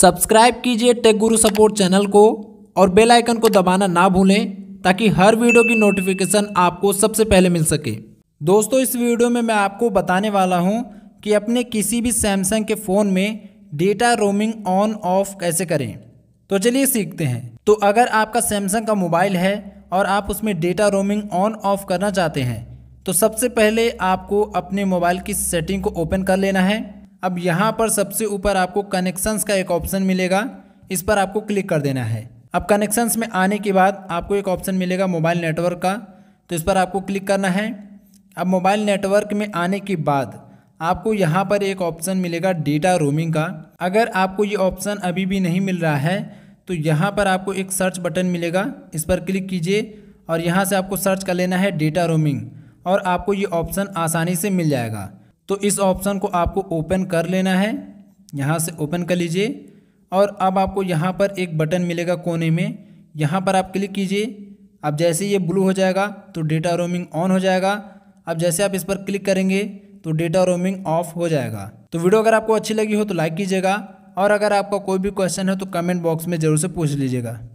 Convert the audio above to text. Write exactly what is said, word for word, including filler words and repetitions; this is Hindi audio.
सब्सक्राइब कीजिए टेक गुरु सपोर्ट चैनल को और बेल आइकन को दबाना ना भूलें ताकि हर वीडियो की नोटिफिकेशन आपको सबसे पहले मिल सके। दोस्तों, इस वीडियो में मैं आपको बताने वाला हूं कि अपने किसी भी सैमसंग के फ़ोन में डेटा रोमिंग ऑन ऑफ कैसे करें। तो चलिए सीखते हैं। तो अगर आपका सैमसंग का मोबाइल है और आप उसमें डेटा रोमिंग ऑन ऑफ करना चाहते हैं तो सबसे पहले आपको अपने मोबाइल की सेटिंग को ओपन कर लेना है। अब यहाँ पर सबसे ऊपर आपको कनेक्शंस का एक ऑप्शन मिलेगा, इस पर आपको क्लिक कर देना है। अब कनेक्शंस में आने के बाद आपको एक ऑप्शन मिलेगा मोबाइल नेटवर्क का, तो इस पर आपको क्लिक करना है। अब मोबाइल नेटवर्क में आने के बाद आपको यहाँ पर एक ऑप्शन मिलेगा डेटा रोमिंग का। अगर आपको ये ऑप्शन अभी भी नहीं मिल रहा है तो यहाँ पर आपको एक सर्च बटन मिलेगा, इस पर क्लिक कीजिए और यहाँ से आपको सर्च कर लेना है डेटा रोमिंग और आपको ये ऑप्शन आसानी से मिल जाएगा। तो इस ऑप्शन को आपको ओपन कर लेना है, यहाँ से ओपन कर लीजिए और अब आपको यहाँ पर एक बटन मिलेगा कोने में, यहाँ पर आप क्लिक कीजिए। अब जैसे ये ब्लू हो जाएगा तो डेटा रोमिंग ऑन हो जाएगा। अब जैसे आप इस पर क्लिक करेंगे तो डेटा रोमिंग ऑफ हो जाएगा। तो वीडियो अगर आपको अच्छी लगी हो तो लाइक कीजिएगा और अगर आपका कोई भी क्वेश्चन है तो कमेंट बॉक्स में ज़रूर से पूछ लीजिएगा।